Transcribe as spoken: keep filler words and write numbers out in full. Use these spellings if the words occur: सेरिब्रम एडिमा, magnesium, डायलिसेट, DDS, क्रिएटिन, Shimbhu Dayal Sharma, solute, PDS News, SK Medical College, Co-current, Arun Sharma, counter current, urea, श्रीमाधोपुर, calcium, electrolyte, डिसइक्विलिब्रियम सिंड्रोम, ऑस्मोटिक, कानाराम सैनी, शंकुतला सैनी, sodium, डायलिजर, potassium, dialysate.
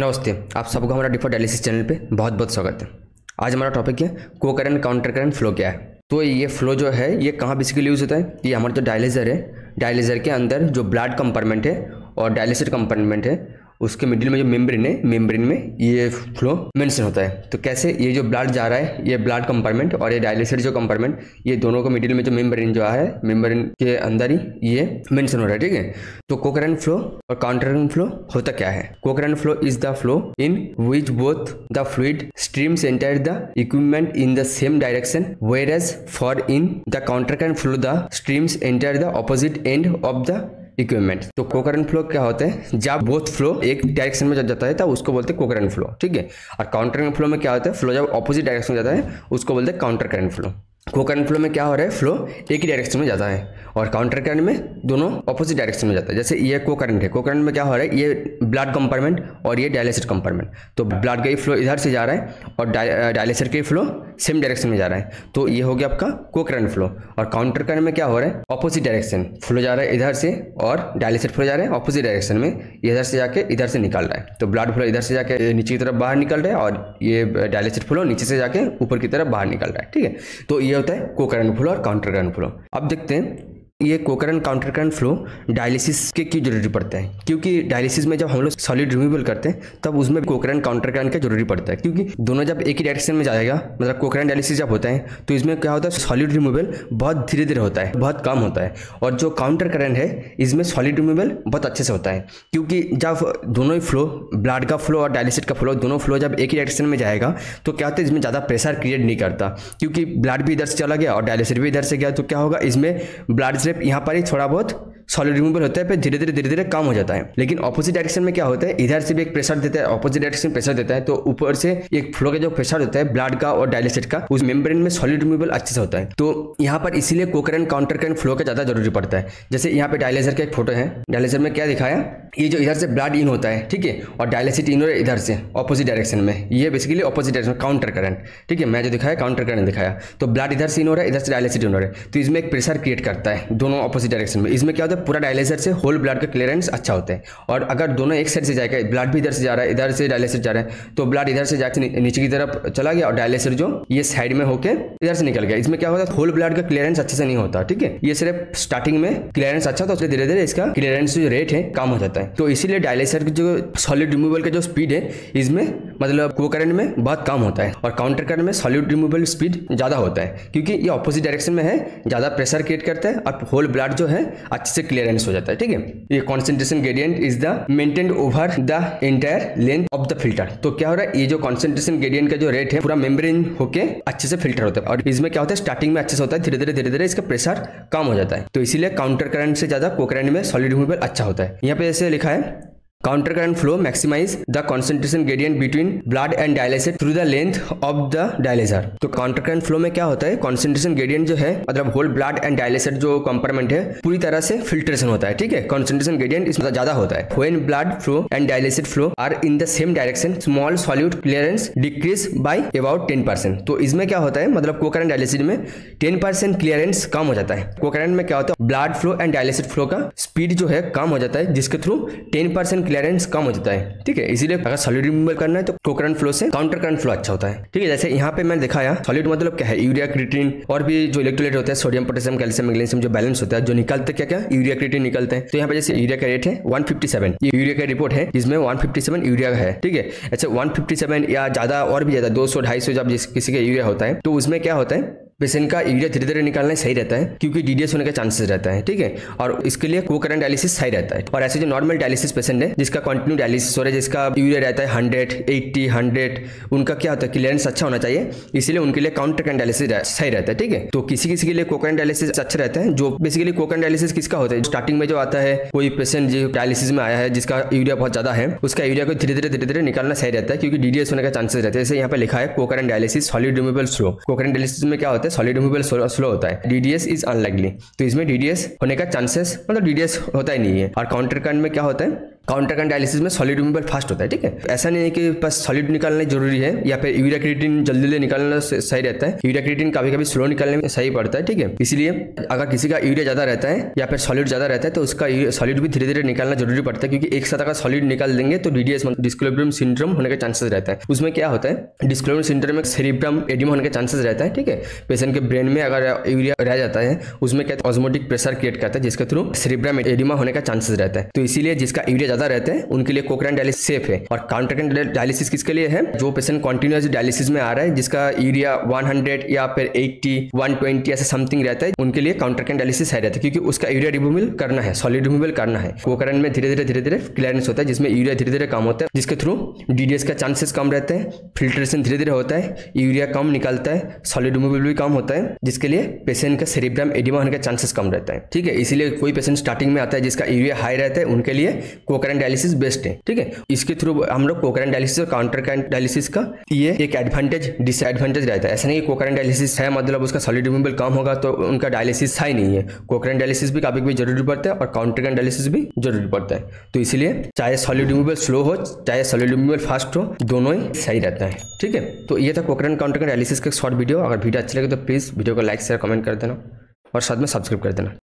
नमस्ते, आप सबको हमारा डी फोर डायलिसिस चैनल पे बहुत बहुत स्वागत है। आज हमारा टॉपिक है cocurrent counter current flow क्या है। तो ये फ्लो जो है ये कहाँ बेसिकली यूज़ होता है, ये हमारा जो डायलिजर है, डायलिजर के अंदर जो ब्लड कंपार्टमेंट है और डायलिसेट कंपार्टमेंट है उसके मिडिल में जो मेम्ब्रेन है, मेम्ब्रेन में ये फ्लो मेंशन होता है। तो कैसे ये जो ब्लड जा रहा है, ये ब्लड कंपार्टमेंट और ये डायलिसेट जो कंपार्टमेंट, ये दोनों को मिडिल में जो मेम्ब्रेन जो है, मेम्ब्रेन के अंदर ही ये मेंशन हो रहा है, ठीक है। तो कोकरेंट फ्लो और काउंटर करंट फ्लो होता क्या है। Cocurrent flow is the flow in which both the fluid streams enter the equipment in the same direction, whereas for in the counter current flow the streams enter the opposite end of the equipment. तो cocurrent flow क्या होता है, जब both flow एक direction में जब जाता है तब उसको बोलते हैं को करंट फ्लो, ठीक है। और काउंटर करंट फ्लो में क्या होता है, फ्लो जब ऑपोजिट डायरेक्शन में जाता है उसको बोलते हैं counter current flow. Cocurrent flow में क्या हो रहा है, फ्लो एक ही डायरेक्शन में जाता है और काउंटर करंट में दोनों ऑपोजिट डायरेक्शन में जाता है। जैसे ये को करंट है, को करंट में क्या हो रहा है, ये ब्लड कंपार्टमेंट और ये डायलिसिस कंपार्टमेंट, तो ब्लड का ही फ्लो इधर से जा रहा है और डायलिसिस का फ्लो सेम डायरेक्शन में जा रहा है। तो ये हो गया आपका को करंट फ्लो। और काउंटर करंट में क्या हो रहा है, ऑपोजिट डायरेक्शन फ्लो जा रहा है इधर से और डायलिसिस फ्लो जा रहा है ऑपोजिट डायरेक्शन में, इधर से जाके इधर से निकल रहा है। तो ब्लड फ्लो इधर से जाके नीचे की तरफ बाहर निकल रहा है और ये डायलिसिस फ्लो नीचे से जाके ऊपर की तरफ बाहर निकल रहा है, ठीक है। तो ये होता है को करंट फ्लो और काउंटर करंट फ्लो। अब देखते हैं ये cocurrent counter current flow dialysis के क्यों जरूरी पड़ता है, क्योंकि डायलिसिस में जब हम लोग सॉलिड रिमूवल करते हैं तब उसमें को करंट काउंटर करंट का जरूरी पड़ता है, क्योंकि दोनों जब एक ही डायरेक्शन में जाएगा, मतलब को करंट डायलिसिस जब होता है तो इसमें क्या होता है, सॉलिड रिमूवल बहुत धीरे धीरे होता है, बहुत कम होता है। और जो काउंटर करंट है इसमें सॉलिड रिमूवल बहुत अच्छे से होता है, क्योंकि जब दोनों ही फ्लो, ब्लड का फ्लो और डायलिसिस का फ्लो, दोनों फ्लो जब एक ही डायरेक्शन में जाएगा तो क्या होता है, इसमें ज़्यादा प्रेशर क्रिएट नहीं करता, क्योंकि ब्लड भी इधर से चला गया और डायलिसिस भी इधर से गया। तो क्या होगा, इसमें ब्लड यहाँ पर ही थोड़ा बहुत सॉलिड रिमूवल होता है, फिर धीरे धीरे धीरे धीरे कम हो जाता है। लेकिन ऑपोजिट डायरेक्शन में क्या होता है, इधर से भी एक प्रेशर देता है, ऑपोजिट डायरेक्शन प्रेशर देता है, तो ऊपर से एक फ्लो का जो प्रेशर होता है ब्लड का और डायलिसिस का, उस मेम्ब्रेन में सॉलिड रिमूवल अच्छे से होता है। तो यहाँ पर इसीलिए को करंट काउंटर करंट फ्लो का ज्यादा जरूरी पड़ता है। जैसे यहाँ पे डायलिसिस का एक फोटो है, डायलिसिस में क्या दिखाया, ये जो इधर से ब्लड इन होता है, ठीक है, और डायलिसिस इन हो रहा है इधर से ऑपोजिट डायरेक्शन में, ये basically opposite direction counter current, ठीक है। मैं जो दिखाया काउंटर करंट दिखाया, तो ब्लड इधर से इन हो रहा है, इधर से डायलिसिस इन हो रहा है, तो इसमें एक प्रेशर क्रिएट करता है दोनों ऑपोजिट डायरेक्शन में। इसमें क्या होता है, पूरा डायलिसिस से होल ब्लड का क्लियरेंस अच्छा होता है। और अगर दोनों एक साइड से जाएगा, ब्लड भी इधर से जा रहा है, इधर से डायलिसिस जा रहा है, तो ब्लड इधर से जाकर नीचे की तरफ चला गया और डायलिसिस जो ये साइड में होकर इधर से निकल गया, इसमें क्या होता है, होल ब्लड का क्लियरेंस अच्छे से नहीं होता, ठीक है। ये सिर्फ स्टार्टिंग में क्लियरेंस अच्छा होता है, उससे धीरे धीरे इसका क्लियरेंस जो रेट है कम हो जाता है। तो इसीलिए डायलिसिस का जो सॉलिड रिमूवल का जो स्पीड है इसमें, मतलब को करंट में बहुत कम होता है, और काउंटर करंट में सॉलिड रिमूवल स्पीड ज़्यादा होता है, क्योंकि ये ऑपोजिट डायरेक्शन में है, ज़्यादा प्रेशर क्रिएट करता है और होल ब्लड जो है अच्छे से क्लियरेंस हो जाता है, ठीक है। ये concentration gradient is the maintained over the entire length of the filter. तो क्या हो रहा है, ये जो कॉन्सेंट्रेशन ग्रेडियंट का जो रेट है पूरा मेम्ब्रेन होके अच्छे से फिल्टर होता है, और इसमें क्या होता है, स्टार्टिंग में अच्छे से होता है, धीरे धीरे धीरे धीरे इसका प्रेशर कम हो जाता है। तो इसीलिए काउंटर करंट से ज्यादा को करंट में सॉलिड रिमूवल अच्छा होता है। यहाँ पे ऐसे लिखा है, counter current flow maximise the concentration gradient between blood and डायलिसेट through the length of the डायलिजर। तो काउंटर करंट फ्लो में क्या होता है, कॉन्सेंट्रेशन ग्रेडियंट जो है, मतलब होल ब्लड एंड डायलिसेट जो कंपार्टमेंट है पूरी तरह से फिल्ट्रेशन होता है, ठीक है। कॉन्सेंट्रेशन ग्रेडियंट इसमें ज्यादा होता है। When blood flow and डायलिसेट flow are in the same direction, small solute clearance decrease by about ten percent. तो इसमें क्या होता है, मतलब को करंट डायलिसेट में टेन परसेंट क्लियरेंस कम हो जाता है। को करंट में क्या होता है, blood flow and डायलिसेट flow का स्पीड जो है कम हो जाता है, जिसके थ्रू टेन परसेंट क्लियरेंस कम हो जाता है, ठीक है। इसीलिए अगर सॉलिड रिमूवल करना है तो को करंट फ्लो से काउंटर करंट फ्लो अच्छा होता है, ठीक है। जैसे यहाँ पे मैंने दिखाया, सॉलिड मतलब क्या है, यूरिया क्रिएटिन और भी जो इलेक्ट्रोलाइट होता है, सोडियम पोटेशियम कैल्शियम मैग्नीशियम जो बैलेंस होता है, जो निकलते क्या क्या यूरिया क्रिएटिन निकलते हैं। तो यहाँ पे जैसे यूरिया का रेट है वन फिफ्टी सेवन, ये यूरिया का रिपोर्ट है जिसमें वन फिफ्टी सेवन यूरिया है, ठीक है। अच्छा वन फिफ्टी सेवन या ज्यादा और भी ज्यादा दो सौ ढाई सौ जब किसी का यूरिया होता है तो उसमें क्या होता है, पेशेंट का यूरिया धीरे धीरे निकालना सही रहता है, क्योंकि डीडीएस होने का चांसेस रहता है, ठीक है। और इसके लिए को करंट डायलिसिस सही रहता है। और ऐसे जो नॉर्मल डायलिसिस पेशेंट है जिसका कंटिन्यू डायलिसिस हो रहा है, जिसका यूरिया रहता है हंड्रेड एट्टी हंड्रेड, उनका क्या होता है, क्लियरेंस अच्छा होना चाहिए, इसीलिए उनके लिए काउंटर करंट डायलिसिस सही रहता है, ठीक है। तो किसी किसी के लिए को करंट डायलिसिस अच्छा रहता है। जो बेसिकली को करंट डायलिसिस किसका होता है, स्टार्टिंग में जो आता है, कोई पेशेंट जो डायलिसिस में आया है जिसका यूरिया बहुत ज्यादा है, उसका यूरिया को धीरे धीरे धीरे धीरे निकालना सही रहता है, क्योंकि डीडीएस होने का चांसेस रहता है। जैसे यहाँ पे लिखा है cocurrent dialysis solid removal slow. Cocurrent dialysis में क्या होता है, सॉलिड रिमूवल स्लो होता है, डीडीएस इज अनलाइकली। तो इसमें डीडीएस होने का चांसेस, मतलब डीडीएस होता ही नहीं है। और काउंटर करंट में क्या होता है, काउंटर करंट डायलिसिस में सॉलिड यूनिट फास्ट होता है, ठीक है। ऐसा नहीं है कि बस सॉलिड निकालना जरूरी है या फिर यूरिया क्रिएटिन जल्दी जल्दी निकालना सही रहता है, यूरिया क्रिएटिन कभी कभी स्लो निकालने में सही पड़ता है, ठीक है। इसलिए अगर किसी का यूरिया ज्यादा रहता है या फिर सॉलिड ज्यादा रहता है तो उसका सॉलिड भी धीरे धीरे निकालना जरूरी पड़ता है, क्योंकि एक साथ अगर सॉलिड निकाल देंगे तो डीडीएस डिसइक्विलिब्रियम सिंड्रोम होने का चांसेस रहता है। उसमें क्या होता है, डिसइक्विलिब्रियम सिंड्रोम में सेरिब्रम एडिमा होने का चांसेस रहता है, ठीक है। पेशेंट के ब्रेन में अगर यूरिया रह जाता है उसमें क्या ऑस्मोटिक प्रेशर क्रिएट करता है, जिसके थ्रू सेरिब्रम एडिमा होने का चांसेस रहता है। तो इसीलिए जिसका यूरिया रहते हैं उनके लिए कोकरंट डायलिसिस सेफ है। और काउंटर करंट डायलिसिस किसके लिए है, जो पेशेंट कंटिन्यूअस डायलिसिस में आ रहा है, जिसका यूरिया सौ या फिर अस्सी, एक सौ बीस ऐसे समथिंग रहता है, उनके लिए काउंटर करंट डायलिसिस है रहता है, क्योंकि उसका यूरिया रिमूवल करना है, सॉलिड रिमूवल करना है। कोकरंट में धीरे धीरे धीरे धीरे क्लियरेंस होता है, जिसमें यूरिया धीरे धीरे कम होता है, जिसके थ्रू डीडीएस का चांसेस कम रहते हैं, फिल्ट्रेशन धीरे धीरे होता है, यूरिया कम निकलता है, सॉलिड रिमूवल भी कम होता है, जिसके लिए पेशेंट का सेरिब्रम एडिमा होने का चांसेस कम रहता है, ठीक है। इसीलिए कोई पेशेंट स्टार्टिंग में आता है जिसका यूरिया हाई रहता है, उनके लिए कोकरंट डायलिसिस बेस्ट है, ठीक है। इसके थ्रू हम लोग कोकरंट डायलिसिस और काउंटर करंट डायलिसिस का ये एक एडवांटेज डिसएडवांटेज रहता है। ऐसा नहीं कि कोकरंट डायलिसिस है मतलब उसका सॉलिड रिमूवल कम होगा तो उनका डायलिसिस हाई नहीं है। कोकरंट डायलिसिस भी काफी जरूरी पड़ता है और काउंटर करंट डायलिसिस भी जरूरी पड़ता है। तो इसलिए चाहे सॉलिड रिमूवल स्लो हो चाहे सॉलिड रिमूवल फास्ट हो, दोनों ही सही रहता है, ठीक है। तो ये था कोकरंट काउंटर करंट डायलिसिस का शॉर्ट वीडियो। अगर वीडियो अच्छी लगे तो प्लीज वीडियो को लाइक शेयर कमेंट कर देना और साथ में सब्सक्राइब कर देना।